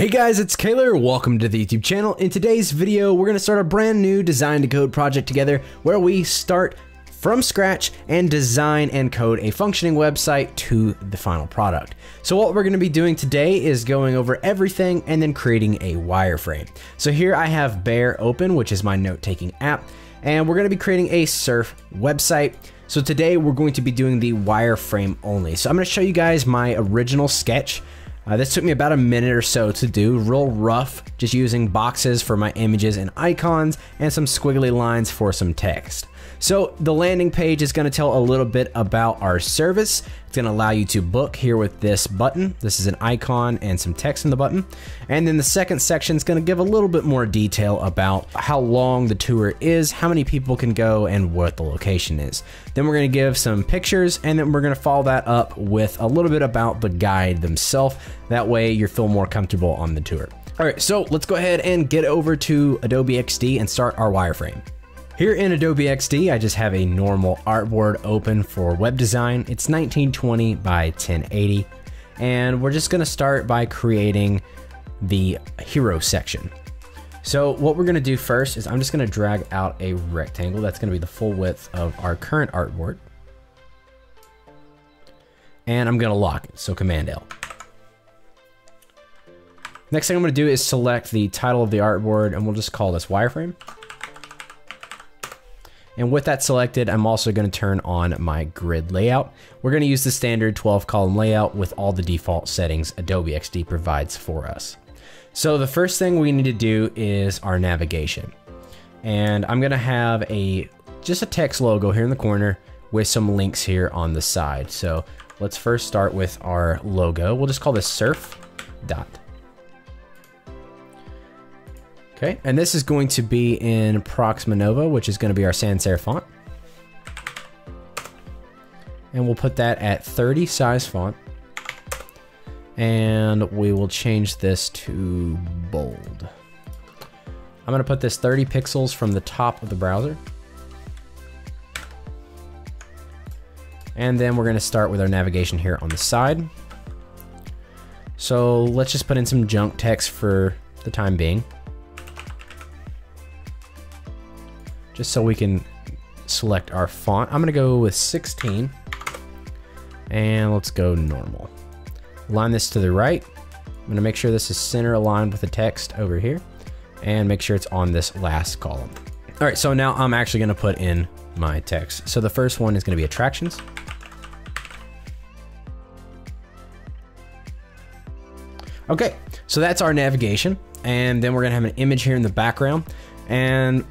Hey guys, it's Caler, welcome to the YouTube channel. In today's video, we're gonna start a brand new design to code project together where we start from scratch and design and code a functioning website to the final product. So what we're gonna be doing today is going over everything and then creating a wireframe. So here I have Bear open, which is my note-taking app, and we're gonna be creating a surf website. So today we're going to be doing the wireframe only. So I'm gonna show you guys my original sketch. This took me about a minute or so to do, real rough, just using boxes for my images and icons and some squiggly lines for some text. So the landing page is gonna tell a little bit about our service. It's gonna allow you to book here with this button. This is an icon and some text in the button. And then the second section is gonna give a little bit more detail about how long the tour is, how many people can go, and what the location is. Then we're gonna give some pictures, and then we're gonna follow that up with a little bit about the guide themselves. That way you feel more comfortable on the tour. All right, so let's go ahead and get over to Adobe XD and start our wireframe. Here in Adobe XD, I just have a normal artboard open for web design. It's 1920 by 1080. And we're just gonna start by creating the hero section. So what we're gonna do first is I'm just gonna drag out a rectangle. That's gonna be the full width of our current artboard. And I'm gonna lock it, so Command L. Next thing I'm gonna do is select the title of the artboard, and we'll just call this wireframe. And with that selected, I'm also gonna turn on my grid layout. We're gonna use the standard 12-column layout with all the default settings Adobe XD provides for us. So the first thing we need to do is our navigation. And I'm gonna have just a text logo here in the corner with some links here on the side. So let's first start with our logo. We'll just call this surf dot. Okay, and this is going to be in Proxima Nova, which is going to be our sans serif font. And we'll put that at 30 size font. And we will change this to bold. I'm going to put this 30 pixels from the top of the browser. And then we're going to start with our navigation here on the side. So let's just put in some junk text for the time being, just so we can select our font. I'm gonna go with 16 and let's go normal. Align this to the right. I'm gonna make sure this is center aligned with the text over here and make sure it's on this last column. All right, so now I'm actually gonna put in my text. So the first one is gonna be attractions. Okay, so that's our navigation. And then we're gonna have an image here in the background, and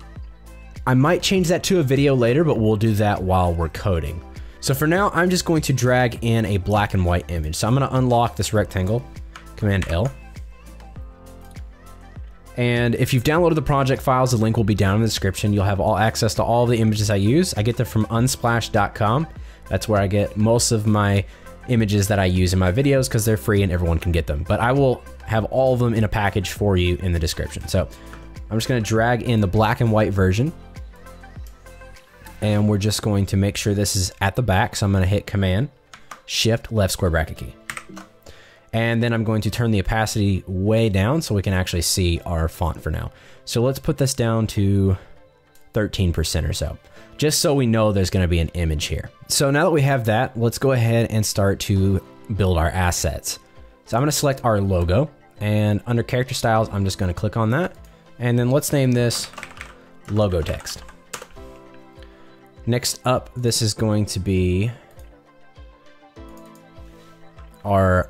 I might change that to a video later, but we'll do that while we're coding. So for now, I'm just going to drag in a black and white image. So I'm gonna unlock this rectangle, Command L. And if you've downloaded the project files, the link will be down in the description. You'll have all access to all the images I use. I get them from unsplash.com. That's where I get most of my images that I use in my videos because they're free and everyone can get them. But I will have all of them in a package for you in the description. So I'm just gonna drag in the black and white version. And we're just going to make sure this is at the back. So I'm gonna hit Command, Shift, left square bracket key. And then I'm going to turn the opacity way down so we can actually see our font for now. So let's put this down to 13% or so, just so we know there's gonna be an image here. So now that we have that, let's go ahead and start to build our assets. So I'm gonna select our logo, and under character styles, I'm just gonna click on that. And then let's name this logo text. Next up, this is going to be our,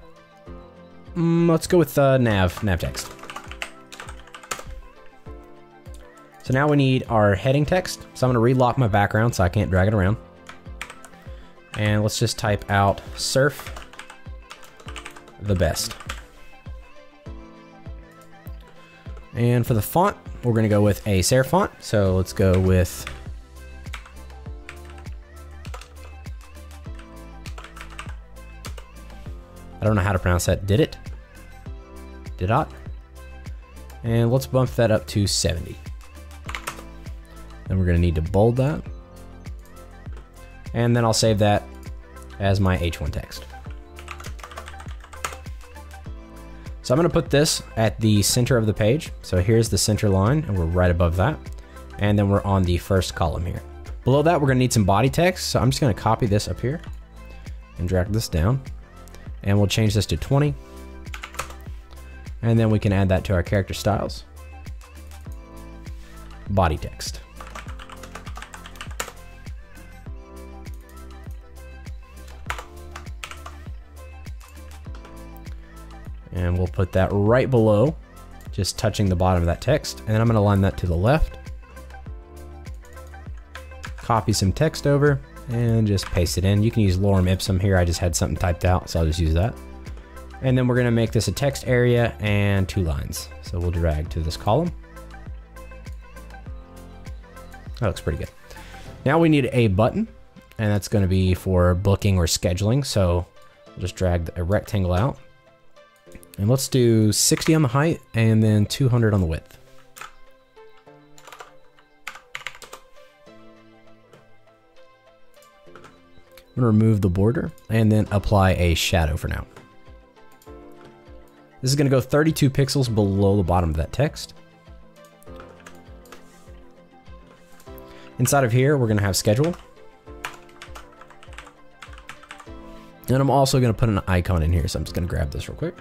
let's go with nav text. So now we need our heading text. So I'm gonna relock my background so I can't drag it around. And let's just type out surf the best. And for the font, we're gonna go with a serif font. So let's go with I don't know how to pronounce that. Didot? Didot? And let's bump that up to 70. Then we're gonna need to bold that. And then I'll save that as my H1 text. So I'm gonna put this at the center of the page. So here's the center line and we're right above that. And then we're on the first column here. Below that, we're gonna need some body text. So I'm just gonna copy this up here and drag this down. And we'll change this to 20. And then we can add that to our character styles. Body text. And we'll put that right below, just touching the bottom of that text. And then I'm gonna align that to the left. Copy some text over and just paste it in. You can use lorem ipsum here. I just had something typed out, so I'll just use that. And then we're gonna make this a text area and 2 lines. So we'll drag to this column. That looks pretty good. Now we need a button, and that's gonna be for booking or scheduling. So we'll just drag a rectangle out. And let's do 60 on the height and then 200 on the width. I'm gonna remove the border and then apply a shadow for now. This is gonna go 32 pixels below the bottom of that text. Inside of here, we're gonna have schedule. And I'm also gonna put an icon in here, so I'm just gonna grab this real quick.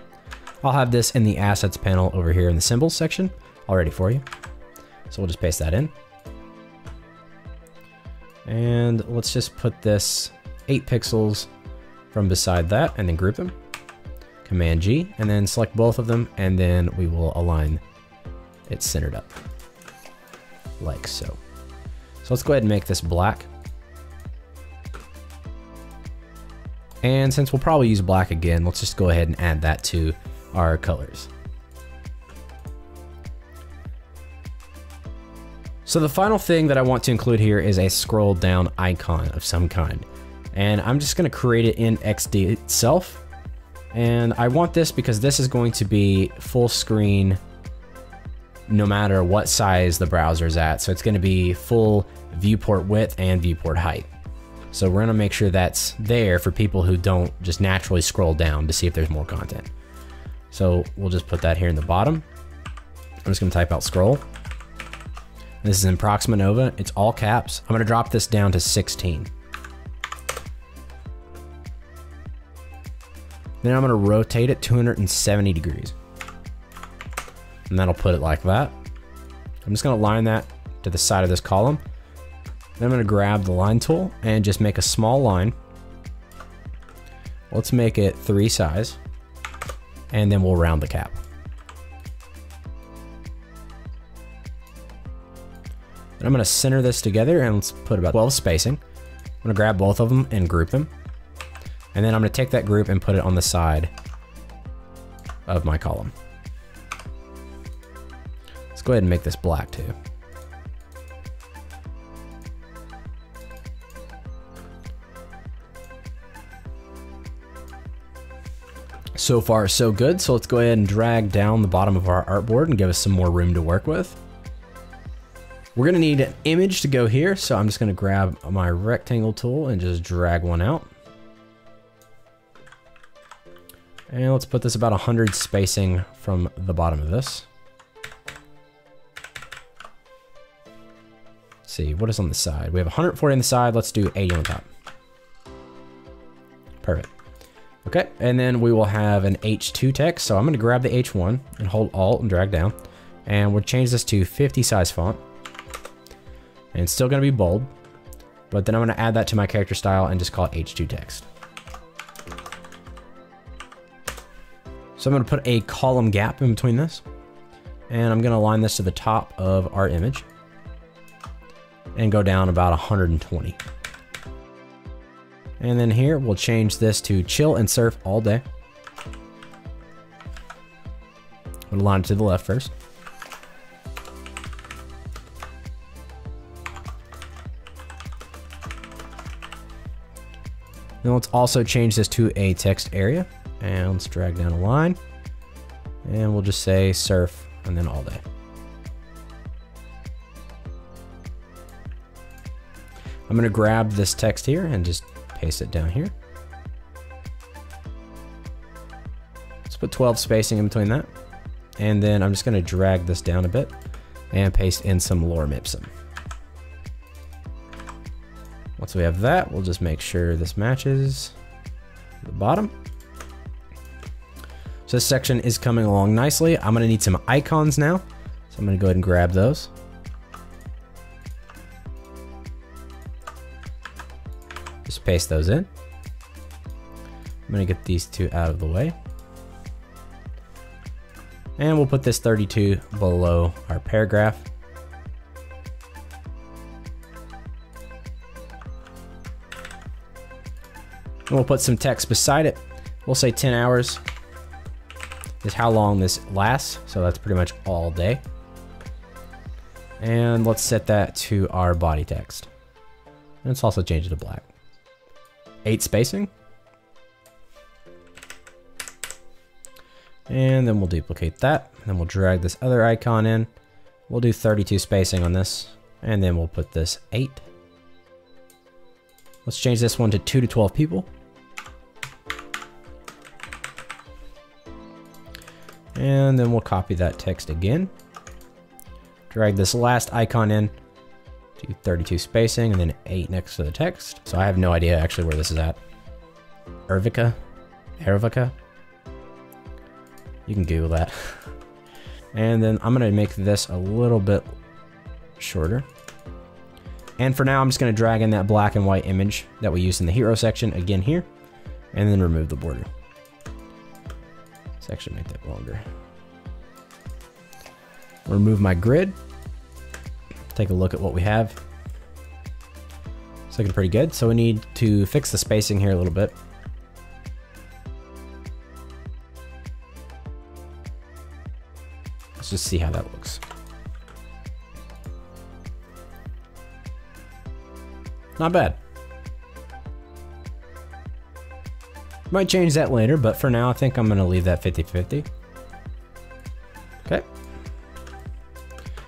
I'll have this in the assets panel over here in the symbols section already for you. So we'll just paste that in. And let's just put this 8 pixels from beside that and then group them. Command G and then select both of them and then we will align it centered up like so. So let's go ahead and make this black. And since we'll probably use black again, let's just go ahead and add that to our colors. So the final thing that I want to include here is a scroll down icon of some kind. And I'm just gonna create it in XD itself. And I want this because this is going to be full screen no matter what size the browser is at. So it's gonna be full viewport width and viewport height. So we're gonna make sure that's there for people who don't just naturally scroll down to see if there's more content. So we'll just put that here in the bottom. I'm just gonna type out scroll. This is in Proxima Nova, it's all caps. I'm gonna drop this down to 16. Then I'm gonna rotate it 270 degrees. And that'll put it like that. I'm just gonna line that to the side of this column. Then I'm gonna grab the line tool and just make a small line. Let's make it 3 size. And then we'll round the cap. And I'm gonna center this together and let's put about 12 spacing. I'm gonna grab both of them and group them. And then I'm gonna take that group and put it on the side of my column. Let's go ahead and make this black too. So far so good, so let's go ahead and drag down the bottom of our artboard and give us some more room to work with. We're gonna need an image to go here, so I'm just gonna grab my rectangle tool and just drag one out. And let's put this about 100 spacing from the bottom of this. Let's see, what is on the side? We have 140 on the side, let's do 80 on top. Perfect. Okay, and then we will have an H2 text. So I'm gonna grab the H1 and hold Alt and drag down. And we'll change this to 50 size font. And it's still gonna be bold, but then I'm gonna add that to my character style and just call it H2 text. So I'm gonna put a column gap in between this, and I'm gonna align this to the top of our image and go down about 120. And then here, we'll change this to chill and surf all day. We'll align it to the left first. Then let's also change this to a text area. And let's drag down a line and we'll just say surf and then all day. I'm gonna grab this text here and just paste it down here. Let's Let's put 12 spacing in between that. And then I'm just gonna drag this down a bit and paste in some lorem ipsum. Once we have that, we'll just make sure this matches the bottom. So this section is coming along nicely. I'm gonna need some icons now. So I'm gonna go ahead and grab those. Just paste those in. I'm gonna get these two out of the way. And we'll put this 32 below our paragraph. And we'll put some text beside it. We'll say 10 hours is how long this lasts. So that's pretty much all day. And let's set that to our body text. And let's also change it to black. 8 spacing. And then we'll duplicate that. And then we'll drag this other icon in. We'll do 32 spacing on this. And then we'll put this 8. Let's change this one to 2 to 12 people. And then we'll copy that text again. Drag this last icon in to 32 spacing and then 8 next to the text. So I have no idea actually where this is at. Ervica. You can Google that. And then I'm gonna make this a little bit shorter. And for now, I'm just gonna drag in that black and white image that we used in the hero section again here, and then remove the border. Let's actually make that longer. Remove my grid. Take a look at what we have. It's looking pretty good. So we need to fix the spacing here a little bit. Let's just see how that looks. Not bad. Might change that later, but for now I think I'm going to leave that 50-50. Okay.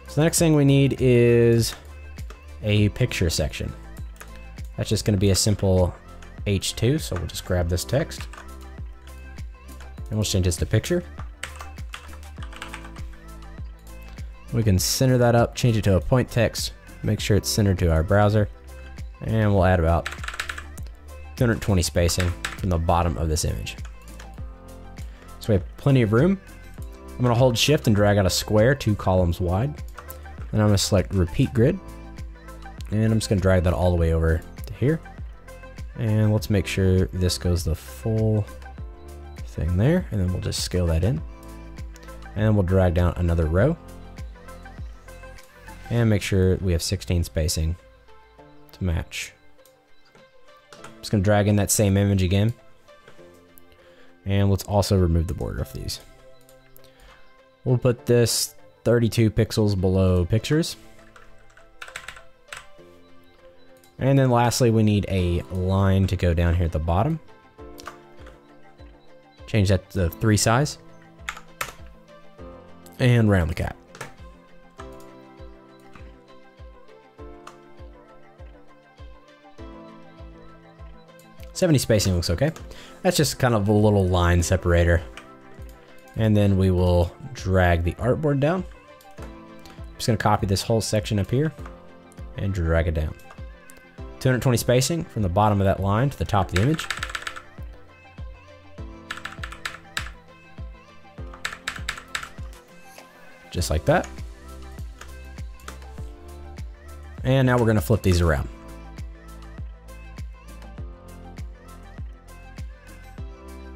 So the next thing we need is a picture section. That's just going to be a simple H2, so we'll just grab this text and we'll change this to picture. We can center that up, change it to a point text, make sure it's centered to our browser, and we'll add about 220 spacing from the bottom of this image. So we have plenty of room. I'm gonna hold shift and drag out a square 2 columns wide. Then I'm gonna select repeat grid. And I'm just gonna drag that all the way over to here. And let's make sure this goes the full thing there. And then we'll just scale that in. And we'll drag down another row. And make sure we have 16 spacing to match. I'm just gonna drag in that same image again. And let's also remove the border of these. We'll put this 32 pixels below pictures. And then lastly, we need a line to go down here at the bottom. Change that to 3 size. And round the cap. Spacing looks okay. That's just kind of a little line separator. And then we will drag the artboard down. I'm just gonna copy this whole section up here and drag it down. 220 spacing from the bottom of that line to the top of the image. Just like that. And now we're gonna flip these around.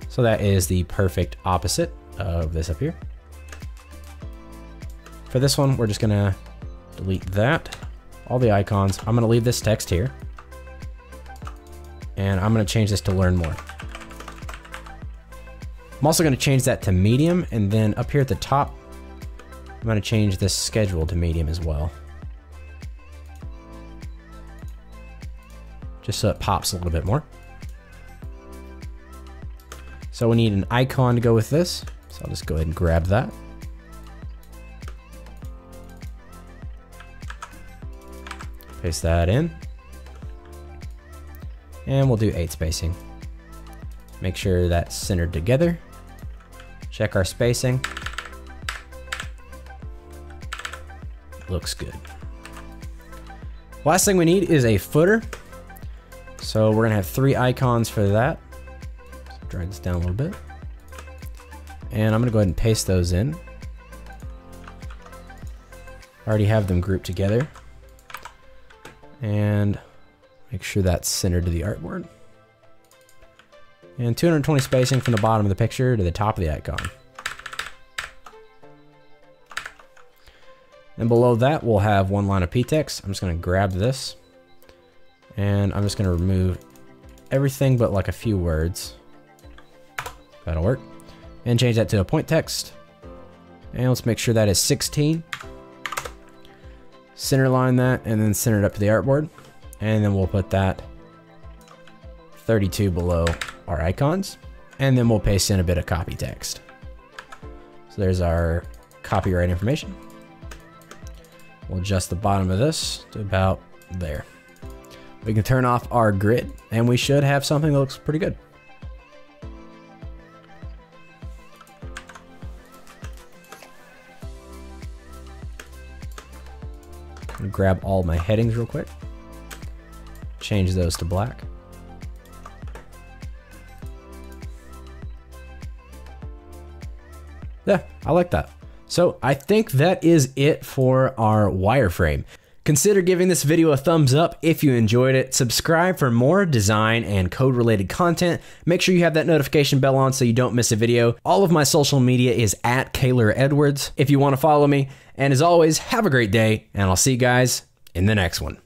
So that is the perfect opposite of this up here. For this one, we're just gonna delete that, all the icons. I'm gonna leave this text here and I'm gonna change this to learn more. I'm also gonna change that to medium, and then up here at the top, I'm gonna change this schedule to medium as well. Just so it pops a little bit more. So we need an icon to go with this. So I'll just go ahead and grab that. Paste that in. And we'll do 8 spacing. Make sure that's centered together. Check our spacing. Looks good. Last thing we need is a footer. So we're gonna have three icons for that. So drag this down a little bit. And I'm gonna go ahead and paste those in. I already have them grouped together. And make sure that's centered to the artboard. And 220 spacing from the bottom of the picture to the top of the icon. And below that, we'll have one line of p-text. I'm just gonna grab this and I'm just gonna remove everything but like a few words. That'll work. And change that to a point text. And let's make sure that is 16. Center line that and then center it up to the artboard. And then we'll put that 32 below our icons. And then we'll paste in a bit of copy text. So there's our copyright information. We'll adjust the bottom of this to about there. We can turn off our grid and we should have something that looks pretty good. I'm gonna grab all my headings real quick. Change those to black. Yeah, I like that. So I think that is it for our wireframe. Consider giving this video a thumbs up if you enjoyed it. Subscribe for more design and code related content. Make sure you have that notification bell on so you don't miss a video. All of my social media is at Caler Edwards if you want to follow me. And as always, have a great day and I'll see you guys in the next one.